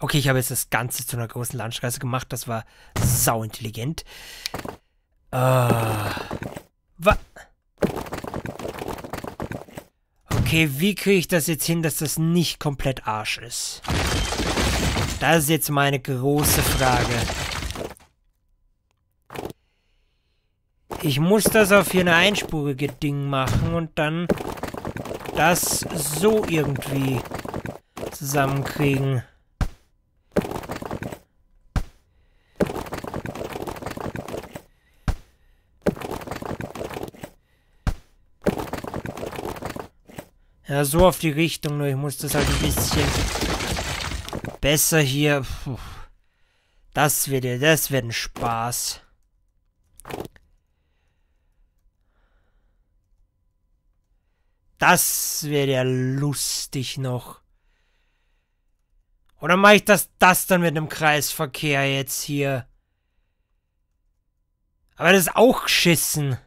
Okay, ich habe jetzt das Ganze zu einer großen Landstraße gemacht. Das war sauintelligent. Äh, wa okay, wie kriege ich das jetzt hin, dass das nicht komplett Arsch ist? Das ist jetzt meine große Frage. Ich muss das auf hier eine einspurige Ding machen und dann das so irgendwie zusammenkriegen. Ja, so auf die Richtung, nur ich muss das halt ein bisschen besser hier. Puh. Das wird ja, das wird ein Spaß. Das wird ja lustig noch. Oder mache ich das, das dann mit dem Kreisverkehr jetzt hier? Aber das ist auch geschissen.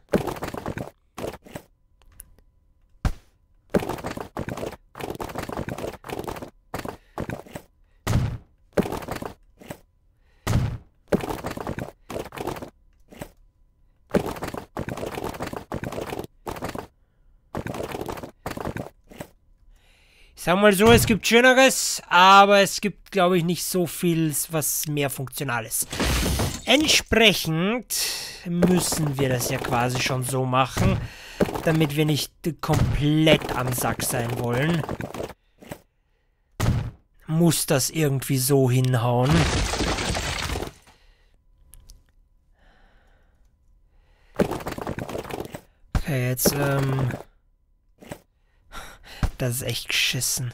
Sagen wir mal so, es gibt Schöneres, aber es gibt, glaube ich, nicht so viel, was mehr funktional ist. Entsprechend müssen wir das ja quasi schon so machen, damit wir nicht komplett am Sack sein wollen. Muss das irgendwie so hinhauen. Okay, jetzt, ähm... das ist echt geschissen.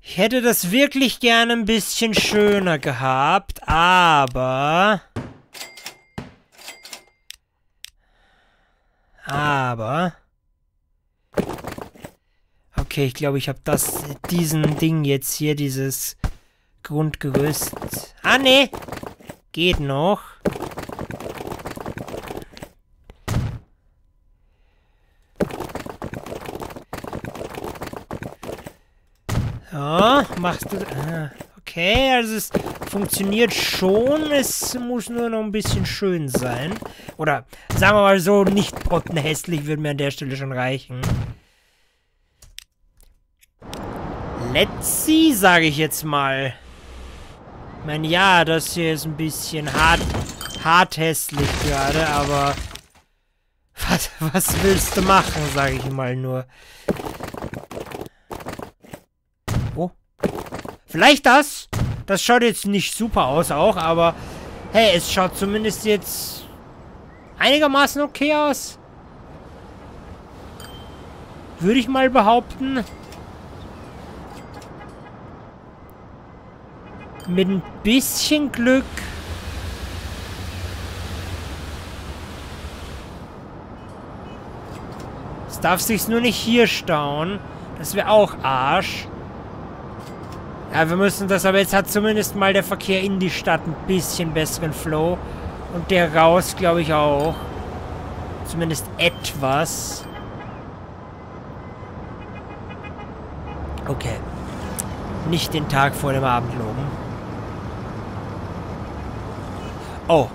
Ich hätte das wirklich gerne ein bisschen schöner gehabt, aber... Aber... Okay, ich glaube, ich habe das... diesen Ding jetzt hier, dieses Grundgerüst... Ah, nee! Geht noch. Machst du... Okay, also es funktioniert schon. Es muss nur noch ein bisschen schön sein. Oder sagen wir mal so, nicht pottenhässlich würde mir an der Stelle schon reichen. Let's see, sage ich jetzt mal. Ich meine, ja, das hier ist ein bisschen hart, hart hässlich gerade, aber was, was willst du machen, sage ich mal nur. Oh. Vielleicht das? Das schaut jetzt nicht super aus auch, aber hey, es schaut zumindest jetzt einigermaßen okay aus. Würde ich mal behaupten. Mit ein bisschen Glück. Es darf sich's nur nicht hier stauen. Das wäre auch Arsch. Ja, wir müssen das, aber jetzt hat zumindest mal der Verkehr in die Stadt ein bisschen besseren Flow. Und der raus, glaube ich, auch. Zumindest etwas. Okay. Nicht den Tag vor dem Abend loben. Oh,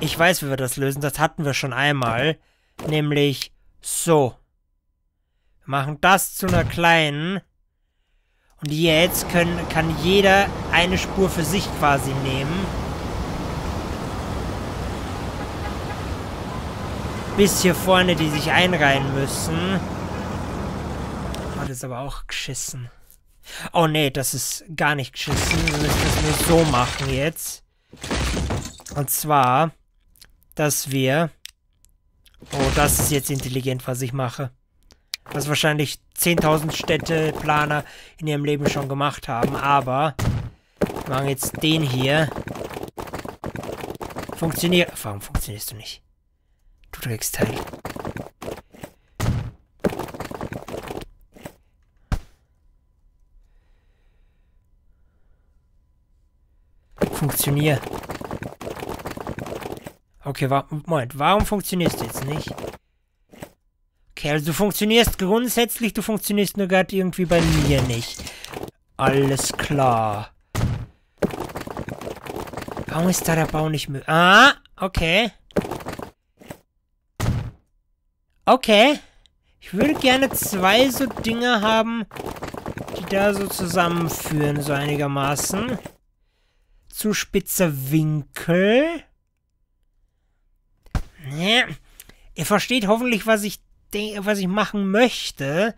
ich weiß, wie wir das lösen. Das hatten wir schon einmal. Nämlich so. Wir machen das zu einer kleinen. Und jetzt können, kann jeder eine Spur für sich quasi nehmen. Bis hier vorne, die sich einreihen müssen. Hat jetzt aber auch geschissen. Oh nee, das ist gar nicht geschissen. Wir müssen das nur so machen jetzt. Und zwar, dass wir... Oh, das ist jetzt intelligent, was ich mache. Was wahrscheinlich zehntausend Städteplaner in ihrem Leben schon gemacht haben. Aber wir machen jetzt den hier. Funktioniert... Warum funktionierst du nicht? Du Drecksteil. Funktionier. Okay, wa Moment, warum funktionierst du jetzt nicht? Okay, also du funktionierst grundsätzlich, du funktionierst nur gerade irgendwie bei mir nicht. Alles klar. Warum ist da der Bau nicht möglich? Ah, okay. Okay. Ich würde gerne zwei so Dinge haben, die da so zusammenführen, so einigermaßen. Zu spitzer Winkel. Ja, ihr versteht hoffentlich, was ich was ich machen möchte.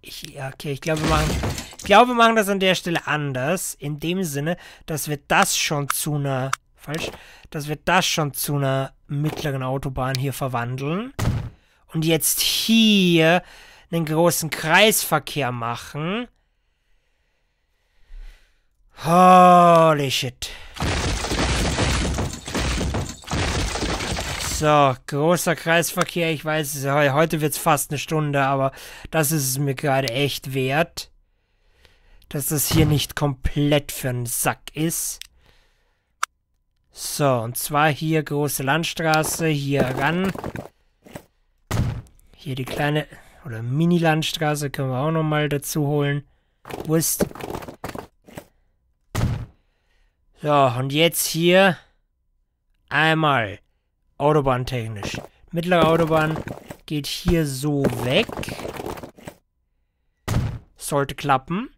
Ich, ja, okay, ich glaube, wir machen, ich glaube, wir machen das an der Stelle anders. In dem Sinne, dass wir das schon zu einer... Falsch. Dass wir das schon zu einer mittleren Autobahn hier verwandeln. Und jetzt hier einen großen Kreisverkehr machen. Holy shit. So, großer Kreisverkehr, ich weiß, heute wird es fast eine Stunde, aber das ist es mir gerade echt wert, dass das hier nicht komplett für einen Sack ist. So, und zwar hier große Landstraße, hier ran. Hier die kleine, oder Mini-Landstraße können wir auch nochmal dazu holen. Wurst. So, und jetzt hier einmal... Autobahntechnisch. Mittlere Autobahn geht hier so weg. Sollte klappen.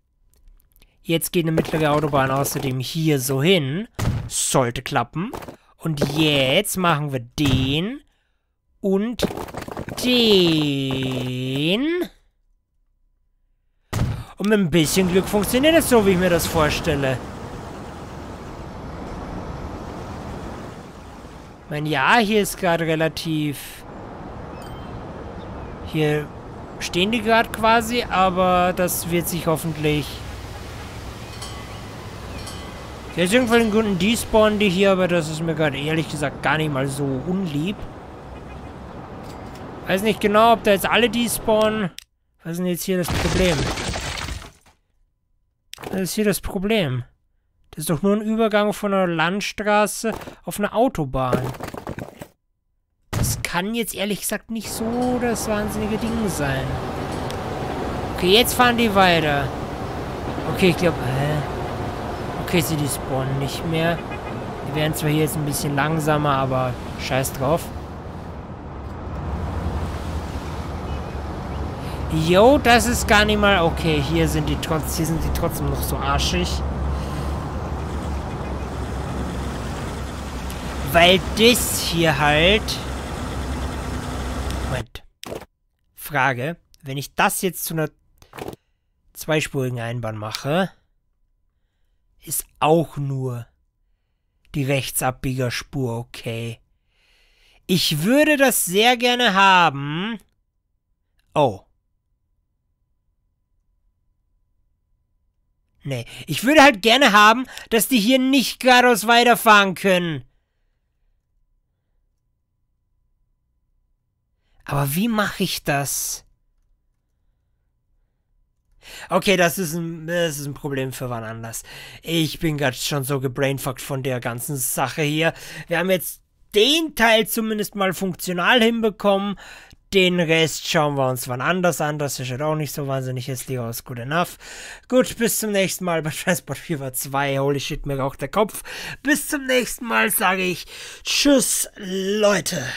Jetzt geht eine mittlere Autobahn außerdem hier so hin. Sollte klappen. Und jetzt machen wir den und den. Und mit ein bisschen Glück funktioniert das so, wie ich mir das vorstelle. Ich meine, ja, hier ist gerade relativ... Hier stehen die gerade quasi, aber das wird sich hoffentlich... Hier ist irgendwann einen guten Despawn, die hier, aber das ist mir gerade ehrlich gesagt gar nicht mal so unlieb. Weiß nicht genau, ob da jetzt alle despawnen. Was ist denn jetzt hier das Problem? Was ist hier das Problem? Das ist doch nur ein Übergang von einer Landstraße auf eine Autobahn. Das kann jetzt ehrlich gesagt nicht so das wahnsinnige Ding sein. Okay, jetzt fahren die weiter. Okay, ich glaube... Äh, okay, sie spawnen nicht mehr. Die werden zwar hier jetzt ein bisschen langsamer, aber scheiß drauf. Jo, das ist gar nicht mal... Okay, hier sind die, trotz, hier sind die trotzdem noch so arschig. Weil das hier halt... Moment. Frage. Wenn ich das jetzt zu einer zweispurigen Einbahn mache, ist auch nur die Rechtsabbiegerspur okay. Ich würde das sehr gerne haben. Oh. Nee. Ich würde halt gerne haben, dass die hier nicht geradeaus weiterfahren können. Aber wie mache ich das? Okay, das ist ein, das ist ein Problem für wann anders. Ich bin gerade schon so gebrainfuckt von der ganzen Sache hier. Wir haben jetzt den Teil zumindest mal funktional hinbekommen. Den Rest schauen wir uns wann anders an. Das ist halt auch nicht so wahnsinnig hässlich aus. Good enough. Gut, bis zum nächsten Mal bei Transport Fever zwei. Holy shit, mir raucht der Kopf. Bis zum nächsten Mal sage ich Tschüss, Leute.